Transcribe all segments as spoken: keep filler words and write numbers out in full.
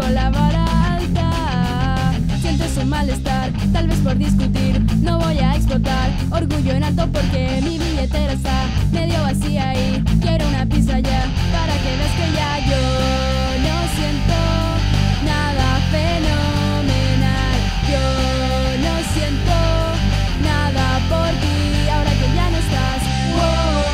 con la vara alta. Sientes un malestar, tal vez por discutir. No voy a explotar, orgullo en alto porque mi billetera está medio vacía y quiero una pizza ya, para que veas que ya yo no siento nada fenomenal. Yo no siento nada por ti, ahora que ya no estás. Wow.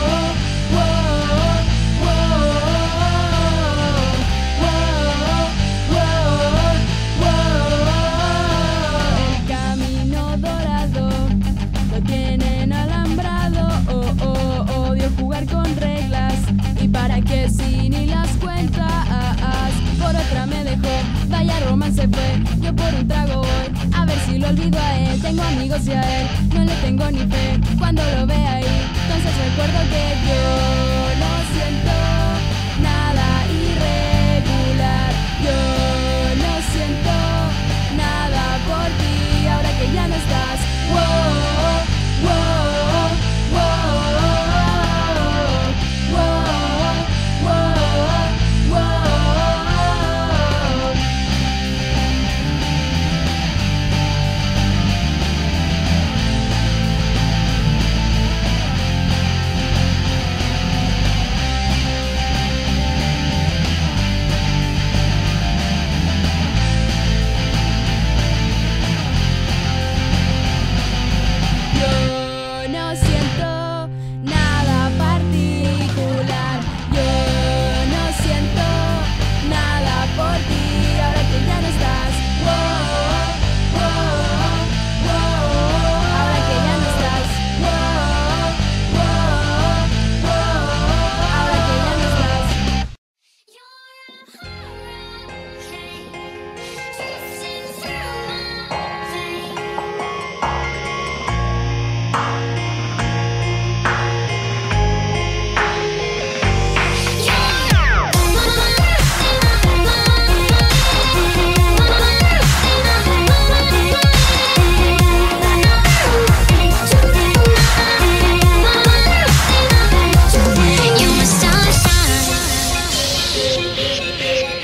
Se fue, yo por un trago voy, a ver si lo olvido a él. Tengo amigos y a él no le tengo ni fe. Cuando lo vea ahí, entonces recuerdo que yo no siento nada irregular. Yo no siento nada por ti, ahora que ya no estás. Wow, wow, wow, wow, wow.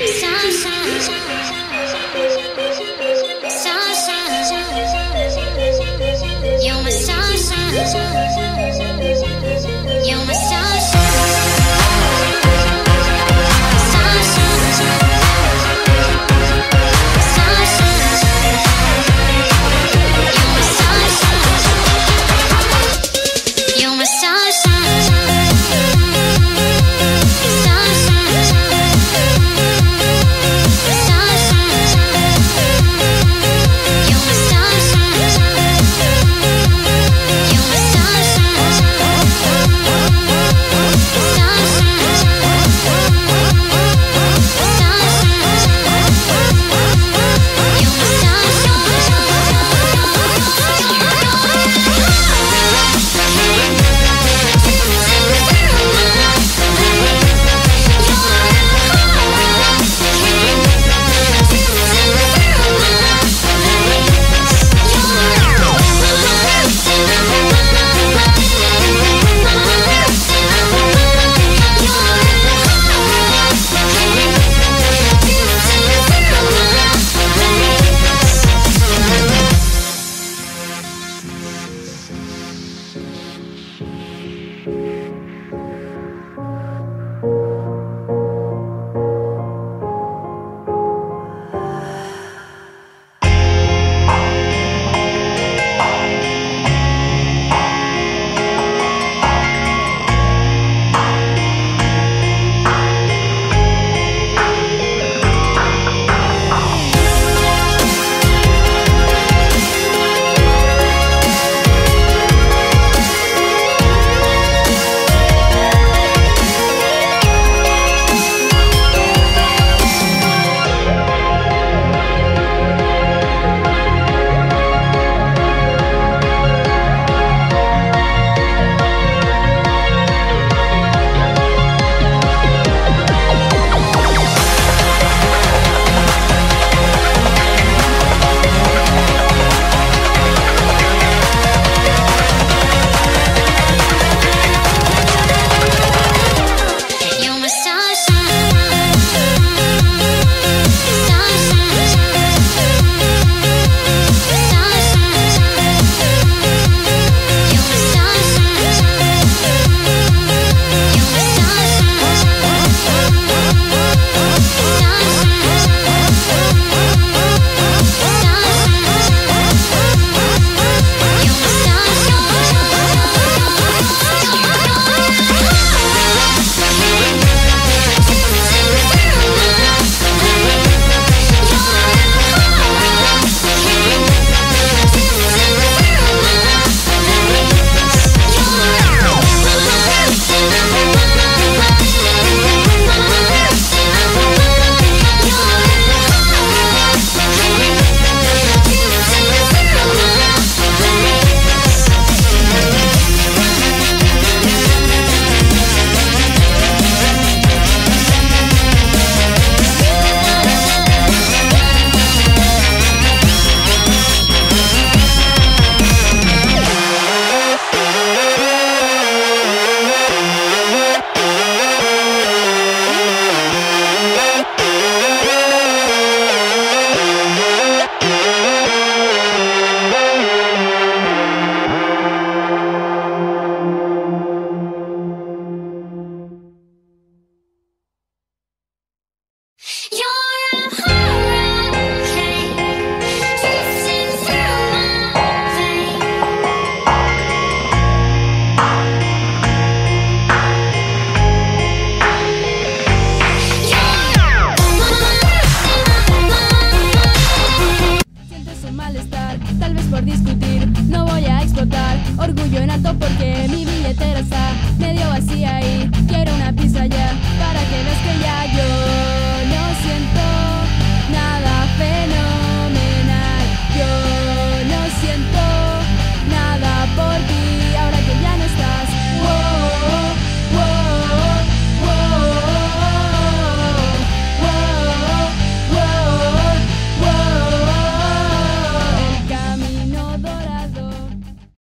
Shine, shine, shine.